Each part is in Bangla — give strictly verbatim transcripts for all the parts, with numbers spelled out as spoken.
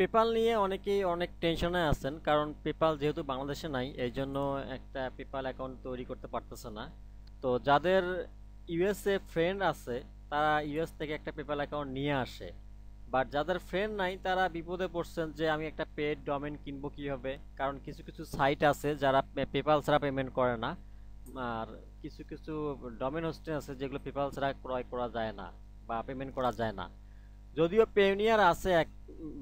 পেপাল নিয়ে অনেকেই অনেক টেনশনে আছেন, কারণ পেপাল যেহেতু বাংলাদেশে নাই এই জন্য একটা পেপাল অ্যাকাউন্ট তৈরি করতে পারতেছে না। তো যাদের ইউএসএ ফ্রেন্ড আছে তারা ইউএস থেকে একটা পেপাল অ্যাকাউন্ট নিয়ে আসে, বাট যাদের ফ্রেন্ড নাই তারা বিপদে পড়ছেন যে আমি একটা পেড ডোমেইন কিনবো কীভাবে, কারণ কিছু কিছু সাইট আছে যারা পেপাল ছাড়া পেমেন্ট করে না, আর কিছু কিছু ডোমেইন হোস্টিং আছে যেগুলো পেপাল ছাড়া ক্রয় করা যায় না বা পেমেন্ট করা যায় না। যদিও পেয়োনিয়ার আছে এক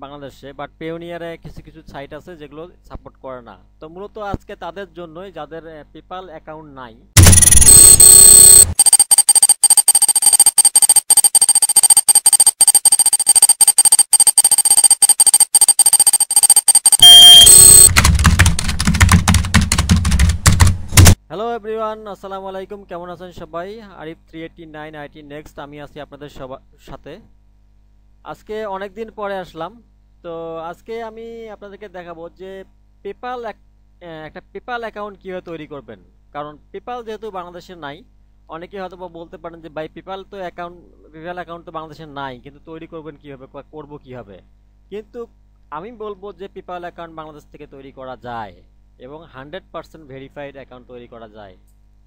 বাংলাদেশে, বাট পেয়োনিয়ারে কিছু কিছু সাইট আছে যেগুলো সাপোর্ট করে না। তো মূলত আজকে তাদের জন্যই যাদের পেপাল অ্যাকাউন্ট নাই। হ্যালো এভরিওয়ান, আসসালামু আলাইকুম, কেমন আছেন সবাই? Arif three eight nine IT next, আমি আছি আপনাদের সবার সাথে। আজকে অনেক দিন পরে আসলাম। তো আজকে আমি আপনাদেরকে দেখাবো যে পেপাল একটা পেপাল অ্যাকাউন্ট কীভাবে তৈরি করবেন, কারণ পেপাল যেহেতু বাংলাদেশে নাই। অনেকে হয়তো বলতে পারেন যে ভাই পেপাল তো অ্যাকাউন্ট পেপাল অ্যাকাউন্ট তো বাংলাদেশে নাই, কিন্তু তৈরি করবেন কীভাবে, করবো কীভাবে? কিন্তু আমি বলবো যে পেপাল অ্যাকাউন্ট বাংলাদেশ থেকে তৈরি করা যায় এবং হান্ড্রেড পার্সেন্ট ভেরিফাইড অ্যাকাউন্ট তৈরি করা যায়।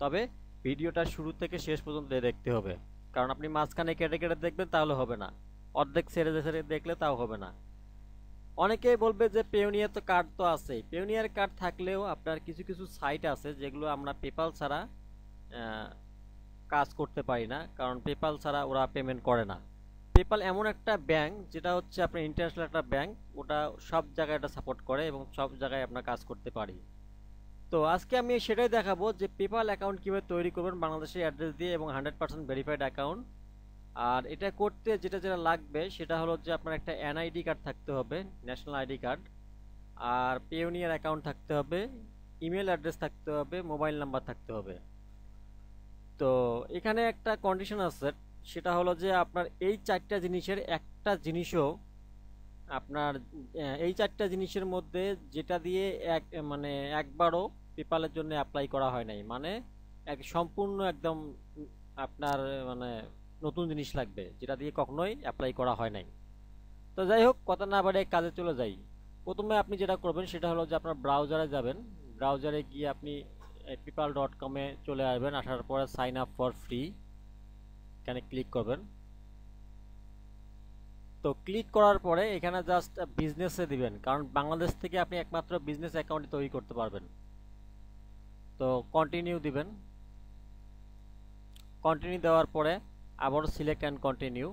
তবে ভিডিওটা শুরু থেকে শেষ পর্যন্ত দেখতে হবে, কারণ আপনি মাঝখানে কেটে কেটে দেখবেন তাহলে হবে না, অর্ধেক ছেড়ে ছেড়ে দেখলে তাও হবে না। অনেকেই বলবে যে পেয়োনিয়ার তো কার্ড তো আছে, পেয়োনিয়ার কার্ড থাকলেও আপনার কিছু কিছু সাইট আছে যেগুলো আমরা পেপাল ছাড়া কাজ করতে পারি না, কারণ পেপাল ছাড়া ওরা পেমেন্ট করে না। পেপাল এমন একটা ব্যাংক যেটা হচ্ছে আপনার ইন্টারন্যাশনাল একটা ব্যাংক, ওটা সব জায়গায় এটা সাপোর্ট করে এবং সব জায়গায় আপনার কাজ করতে পারি। তো আজকে আমি সেটাই দেখাবো যে পেপাল অ্যাকাউন্ট কীভাবে তৈরি করবেন বাংলাদেশের অ্যাড্রেস দিয়ে এবং হান্ড্রেড পার্সেন্ট ভেরিফাইড অ্যাকাউন্ট। আর এটা করতে যেটা যেটা লাগবে সেটা হলো যে আপনার একটা এনআইডি কার্ড থাকতে হবে, ন্যাশনাল আইডি কার্ড, আর পেয়োনিয়ার অ্যাকাউন্ট থাকতে হবে, ইমেল অ্যাড্রেস থাকতে হবে, মোবাইল নাম্বার থাকতে হবে। তো এখানে একটা কন্ডিশন আছে, সেটা হলো যে আপনার এই চারটা জিনিসের একটা জিনিসও আপনার এই চারটা জিনিসের মধ্যে যেটা দিয়ে এক মানে একবারও পেপালের জন্য অ্যাপ্লাই করা হয় নাই, মানে এক সম্পূর্ণ একদম আপনার মানে নতুন জিনিস লাগবে যেটা দিয়ে কখনোই অ্যাপ্লাই করা হয় নাই। তো যাই হোক, কথা না বাড়ে কাজে চলে যাই। প্রথমে আপনি যেটা করবেন সেটা হলো যে আপনার ব্রাউজারে যাবেন, ব্রাউজারে গিয়ে আপনি পেপাল ডট কমে চলে আসবেন। আসার পরে সাইন আপ ফর ফ্রি এখানে ক্লিক করবেন। তো ক্লিক করার পরে এখানে জাস্ট বিজনেসে দিবেন, কারণ বাংলাদেশ থেকে আপনি একমাত্র বিজনেস অ্যাকাউন্ট তৈরি করতে পারবেন। তো কন্টিনিউ দিবেন, কন্টিনিউ দেওয়ার পরে আবার সিলেক্ট অ্যান্ড কন্টিনিউ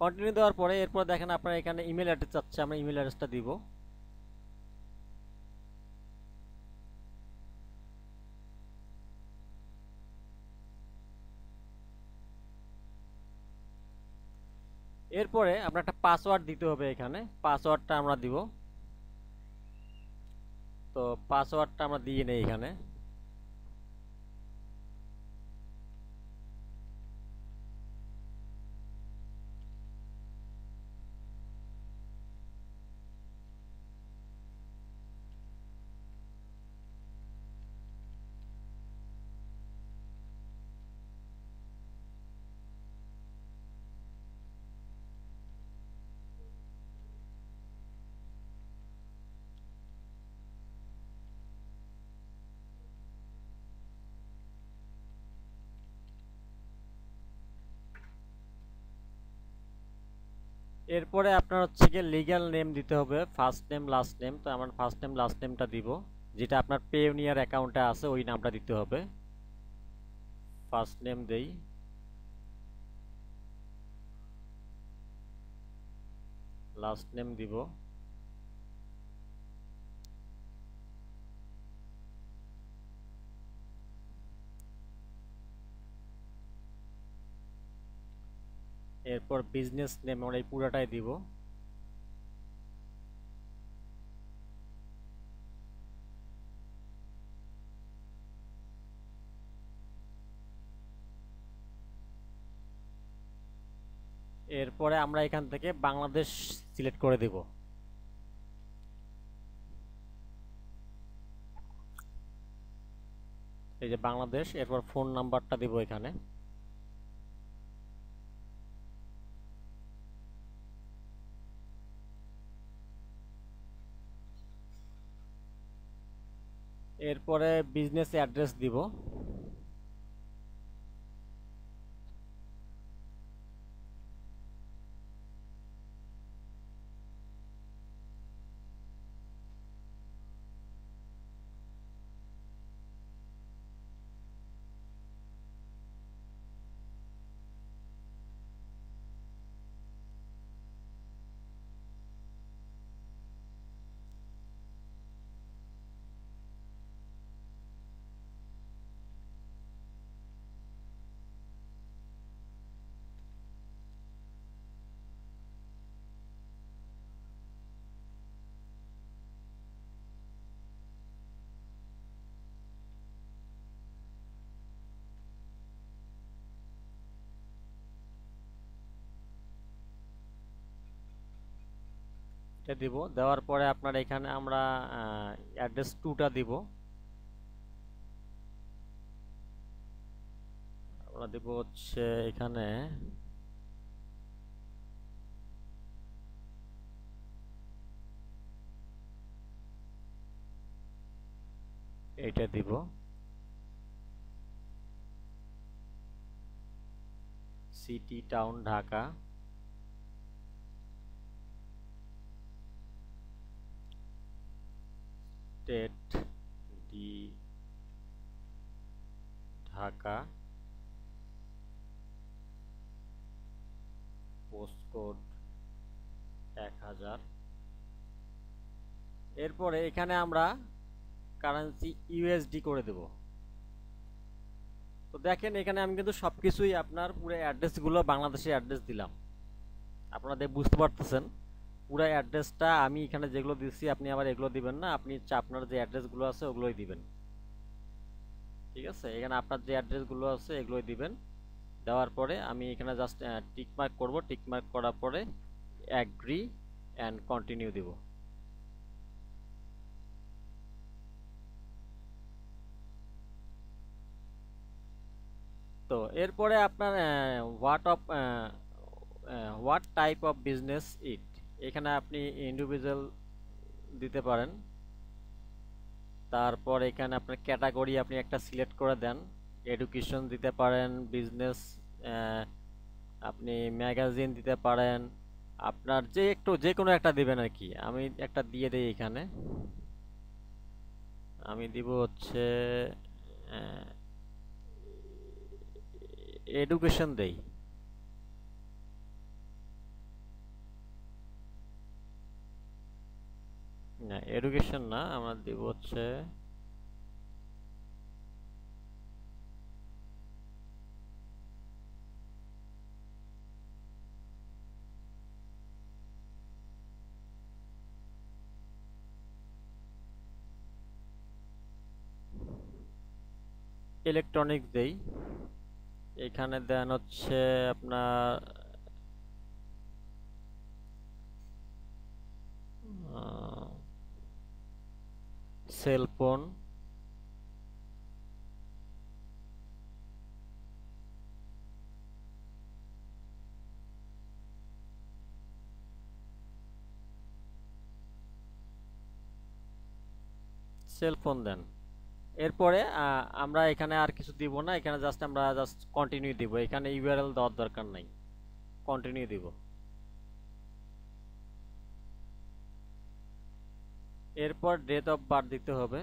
কন্টিনিউ দেওয়ার পরে এরপর দেখেন আপনার এখানে ইমেল অ্যাড্রেস চাচ্ছে, আমরা ইমেল অ্যাড্রেসটা দিব। এরপরে আপনার একটা পাসওয়ার্ড দিতে হবে, এখানে পাসওয়ার্ডটা আমরা দিব। তো পাসওয়ার্ডটা আমরা দিয়ে নেই এখানে। এরপরে আপনার হচ্ছে গিয়ে লিগ্যাল নেম দিতে হবে, ফার্স্ট নেম লাস্ট নেম। তো আমার ফার্স্ট নেম লাস্ট নেমটা দিব, যেটা আপনার পেয়োনিয়ার অ্যাকাউন্টে আছে ওই নামটা দিতে হবে। ফার্স্ট নেম দেই, লাস্ট নেম দিব। এরপর বিজনেস নেম আমরা এই পুরাটাই দিব। এরপরে আমরা এখান থেকে বাংলাদেশ সিলেক্ট করে দেব। এই যে বাংলাদেশ, এরপর ফোন নাম্বারটা দিব এখানে। এরপরে বিজনেস অ্যাড্রেস দিব। এটা দিব, দেওয়ার পরে আপনার এখানে আমরা অ্যাড্রেস টুটা দিব। আমরা দেব হচ্ছে এখানে এটা দিব। City town Dhaka. State D Dhaka, postcode one thousand. এরপরে এখানে আমরা কারেন্সি ইউএসডি করে দেব। তো দেখেন এখানে আমি কিন্তু সবকিছুই আপনার পুরো অ্যাড্রেসগুলো বাংলাদেশের অ্যাড্রেস দিলাম, আপনাদের বুঝতে পারতেছেন। পুরো অ্যাড্রেসটা আমি এখানে যেগুলো দিচ্ছি আপনি আবার এগুলো দিবেন না, আপনি আপনার যে অ্যাড্রেসগুলো আছে ওগুলোই দিবেন, ঠিক আছে? এখানে আপনার যে অ্যাড্রেসগুলো আছে এগুলোই দিবেন। দেওয়ার পরে আমি এখানে জাস্ট টিকমার্ক করব, টিকমার্ক করার পরে অ্যাগ্রি অ্যান্ড কন্টিনিউ দিব। তো এরপরে আপনার what of what type of business it, এখানে আপনি ইন্ডিভিজুয়াল দিতে পারেন। তারপর এখানে আপনার ক্যাটাগরি আপনি একটা সিলেক্ট করে দেন, এডুকেশন দিতে পারেন, বিজনেস, আপনি ম্যাগাজিন দিতে পারেন, আপনার যে একটু যে কোনো একটা দেবেন আর কি। আমি একটা দিয়ে দিই, এখানে আমি দিব হচ্ছে এডুকেশন দেই। না, এডুকেশন না, আমরা দিব হচ্ছে ইলেকট্রনিক দেই। এখানে দেন হচ্ছে আপনার সেলফোন, সেলফোন দেন। এরপরে আমরা এখানে আর কিছু দিব না, এখানে জাস্ট আমরা জাস্ট কন্টিনিউ দিব। এখানে ইউআরএল দেওয়ার দরকার নাই, কন্টিনিউ দিব। এরপর ডেট অফ বার্থ দিতে হবে।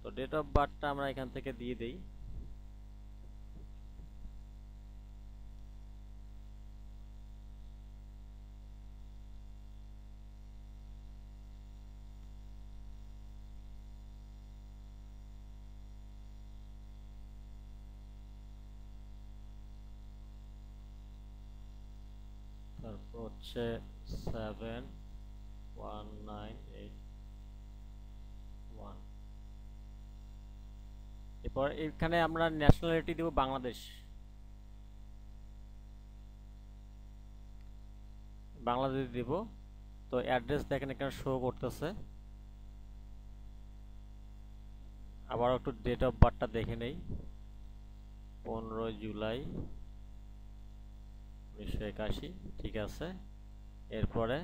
তো ডেট অফ বার্থটা আমরা এখান থেকে দিয়ে দেই। তারপর হচ্ছে seven one nine eight one। এরপর এখানে আমরা ন্যাশনালিটি দেব বাংলাদেশ, বাংলাদেশ দেব। তো অ্যাড্রেস দেখেন এখানে শো করতেছে। আবার একটু ডেট অফ বার্থটা দেখে নেই, পনেরোই জুলাই উনিশশো একাশি, ঠিক আছে। এরপরে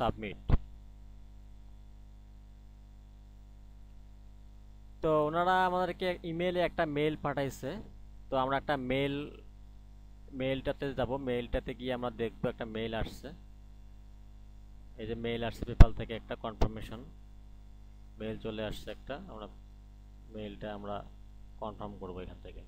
সাবমিট। তো ওনারা আমাদেরকে ইমেলে একটা মেল পাঠাইছে, তো আমরা একটা মেল মেলটাতে যাব। মেলটাতে গিয়ে আমরা দেখব একটা মেল আসছে, এই যে মেল আসছে পেপাল থেকে একটা কনফার্মেশন মেল চলে আসছে একটা, আমরা মেলটা আমরা কনফার্ম করব এখান থেকে।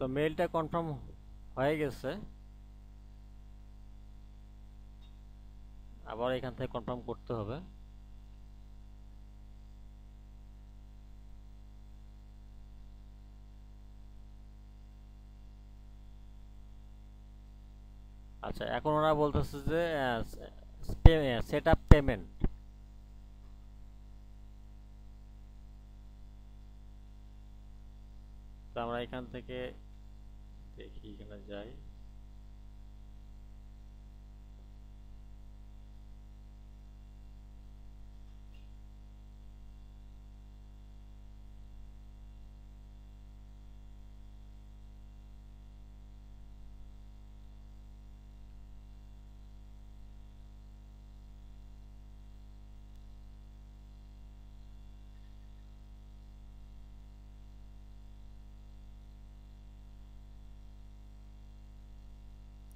তো মেলটা কনফার্ম হয়ে গেছে, আবার এখান থেকে কনফার্ম করতে হবে। আচ্ছা, এখন ওরা বলতেছে যে সেট আপ পেমেন্ট, তো আমরা এখান থেকে দেখি এখানে যাই।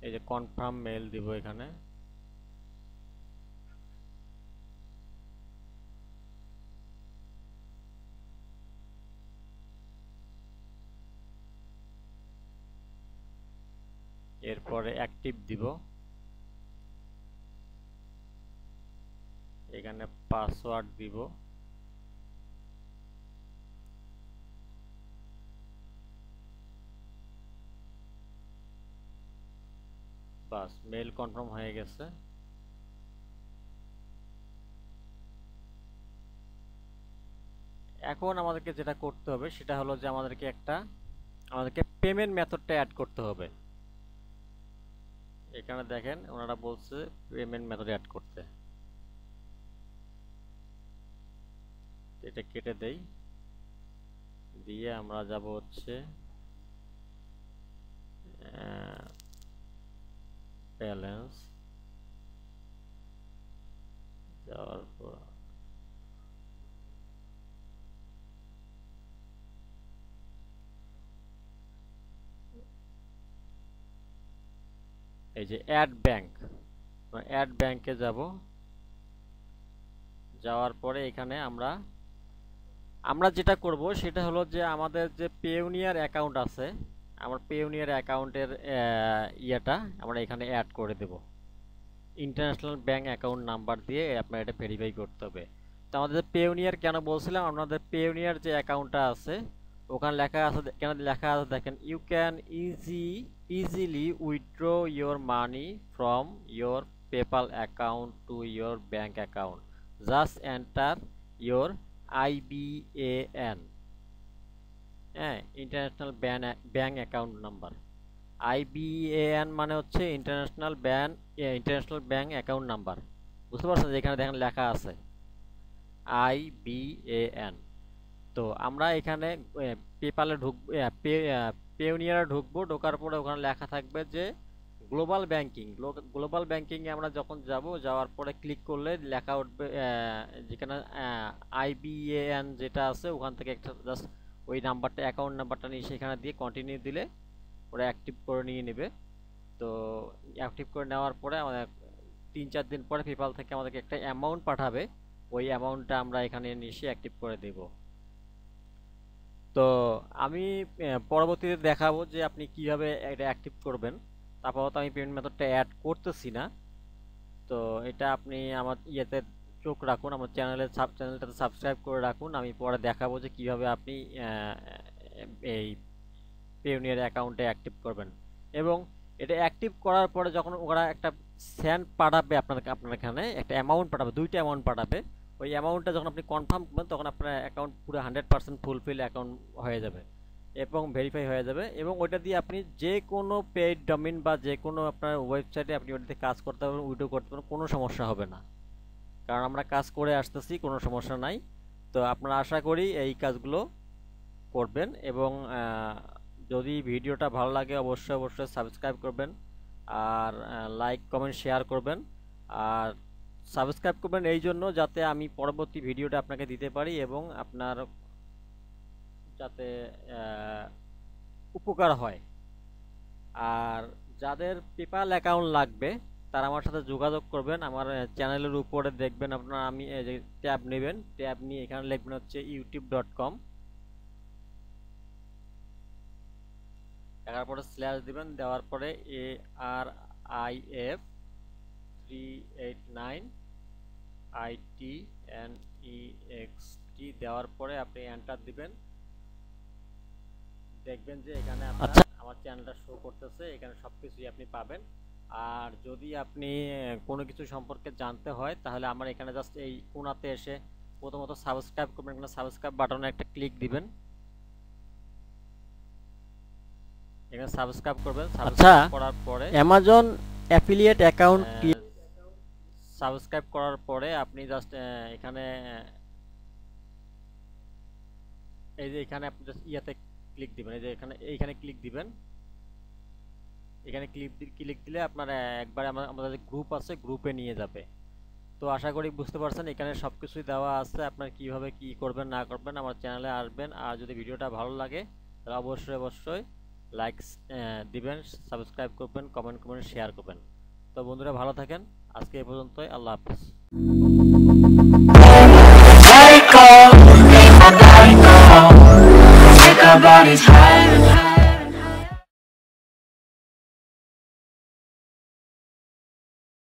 এই যে কনফার্ম মেল দিব এখানে। এরপরে অ্যাক্টিভ দিব, এখানে পাসওয়ার্ড দিব। বাস, মেল কনফার্ম হয়ে গেছে। এখন আমাদেরকে যেটা করতে হবে সেটা হলো যে আমাদেরকে একটা আমাদেরকে পেমেন্ট মেথডটা অ্যাড করতে হবে। এখানে দেখেন ওনারা বলছে পেমেন্ট মেথড অ্যাড করতে, এটা কেটে দেই, দিয়ে আমরা যাব হচ্ছে ব্যালেন্স, যাওয়ার পর এই যে অ্যাড ব্যাংক, অ্যাড ব্যাংকে যাব। যাওয়ার পরে এখানে আমরা আমরা যেটা করব সেটা হলো যে আমাদের যে পেওনিয়ার অ্যাকাউন্ট আছে, আমরা পেওনিয়ার অ্যাকাউন্টের ইয়াটা আমরা এখানে অ্যাড করে দেব। ইন্টারন্যাশনাল ব্যাংক অ্যাকাউন্ট নাম্বার দিয়ে আপনার এটা ভেরিফাই করতে হবে। তো আমাদের পেওনিয়ার কেন বলছিলাম, আপনাদের পেওনিয়ার যে অ্যাকাউন্টটা আছে ওখানে লেখা আছে, কেন লেখা আছে দেখেন, you can easy easily withdraw your money from your PayPal account to your bank account, just enter your I B A N, হ্যাঁ international ban bank account number. I B A N মানে হচ্ছে international ban international bank account number, বুঝতে পারছেন? যেখানে দেখেন লেখা আছে আই বি এ এন। তো আমরা এখানে পেপালে ঢুক পেওনিয়ারে ঢুকবো, ঢোকার পরে ওখানে লেখা থাকবে যে গ্লোবাল ব্যাংকিং। গ্লোবাল ব্যাংকিংয়ে আমরা যখন যাব, যাওয়ার পরে ক্লিক করলে লেখা উঠবে যেখানে আই বি এ এন যেটা আছে ওখান থেকে একটা জাস্ট ওই নাম্বারটা অ্যাকাউন্ট নাম্বারটা নিয়ে সেখানে দিয়ে কন্টিনিউ দিলে ওরা অ্যাক্টিভ করে নিয়ে নেবে। তো অ্যাক্টিভ করে নেওয়ার পরে আমাদের তিন চার দিন পরে পেপাল থেকে আমাদেরকে একটা অ্যামাউন্ট পাঠাবে, ওই অ্যামাউন্টটা আমরা এখানে এসে অ্যাক্টিভ করে দেব। তো আমি পরবর্তীতে দেখাবো যে আপনি কীভাবে এটা অ্যাক্টিভ করবেন। তারপর তো আমি পেমেন্ট মেথডটা অ্যাড করতেছি না, তো এটা আপনি আমার ইয়েতে চোখ রাখুন, আমার চ্যানেলের সাব চ্যানেলটাতে সাবস্ক্রাইব করে রাখুন। আমি পরে দেখাবো যে কীভাবে আপনি এই পেওনিয়ার অ্যাকাউন্টে অ্যাক্টিভ করবেন। এবং এটা অ্যাক্টিভ করার পরে যখন ওরা একটা সেন্ড পাঠাবে আপনার আপনার এখানে একটা অ্যামাউন্ট পাঠাবে, দুইটা অ্যামাউন্ট পাঠাবে। ওই অ্যামাউন্টটা যখন আপনি কনফার্ম করবেন তখন আপনার অ্যাকাউন্ট পুরো হান্ড্রেড পার্সেন্ট ফুলফিল অ্যাকাউন্ট হয়ে যাবে এবং ভেরিফাই হয়ে যাবে। এবং ওইটা দিয়ে আপনি যে কোনো পেইড ডোমেইন বা যে কোনো আপনার ওয়েবসাইটে আপনি ওইটাতে কাজ করতে পারবেন, উইথড্র করতে পারবেন, কোনো সমস্যা হবে না। কারণ আমরা কাজ করে আসতেছি, কোনো সমস্যা নাই। তো আপনারা আশা করি এই কাজগুলো করবেন এবং যদি ভিডিওটা ভালো লাগে অবশ্যই অবশ্যই সাবস্ক্রাইব করবেন আর লাইক কমেন্ট শেয়ার করবেন। আর সাবস্ক্রাইব করবেন এই জন্য যাতে আমি পরবর্তী ভিডিওটা আপনাকে দিতে পারি এবং আপনার যাতে উপকার হয়। আর যাদের পেপ্যাল অ্যাকাউন্ট লাগবে তারা আমার সাথে যোগাযোগ করবেন। আমার চ্যানেলের উপরে দেখবেন আপনারা, আমি ট্যাব নেবেন, ট্যাব নিয়ে এখানে লিখবেন হচ্ছে ইউটিউব ডট কম, দেখার পরে স্ল্যাশ দিবেন, দেওয়ার পরে A R I F three eight nine IT N E X T দেওয়ার পরে আপনি এন্টার দিবেন। দেখবেন যে এখানে আচ্ছা আমার চ্যানেলটা শো করতেছে, এখানে সব কিছুই আপনি পাবেন। আর যদি আপনি কোনো কিছু সম্পর্কে জানতে হয় তাহলে আমার এখানে জাস্ট এই কোণাতে এসে প্রথমত সাবস্ক্রাইব করবেন, এখানে সাবস্ক্রাইব বাটনে একটা ক্লিক দিবেন, এখানে সাবস্ক্রাইব করবেন। সাবস্ক্রাইব করার পরে অ্যামাজন অ্যাফিলিয়েট অ্যাকাউন্ট সাবস্ক্রাইব করার পরে আপনি জাস্ট এখানে এই যে এখানে আপনি জাস্ট ইয়াতে ক্লিক দিবেন, এই যে এখানে এইখানে ক্লিক দিবেন। এখানে ক্লিক ক্লিক দিলে আপনারা একবারে আমাদের গ্রুপ আছে, গ্রুপে নিয়ে যাবে। তো আশা করি বুঝতে পারছেন এখানে সব কিছুই দেওয়া আছে, আপনার কিভাবে কি করবেন না করবেন। আমার চ্যানেলে আসবেন আর যদি ভিডিওটা ভালো লাগে তাহলে অবশ্যই অবশ্যই লাইক দিবেন, সাবস্ক্রাইব করবেন, কমেন্ট করবেন, শেয়ার করবেন। তো বন্ধুরা ভালো থাকেন, আজকে এই পর্যন্তই, আল্লাহ হাফেজ।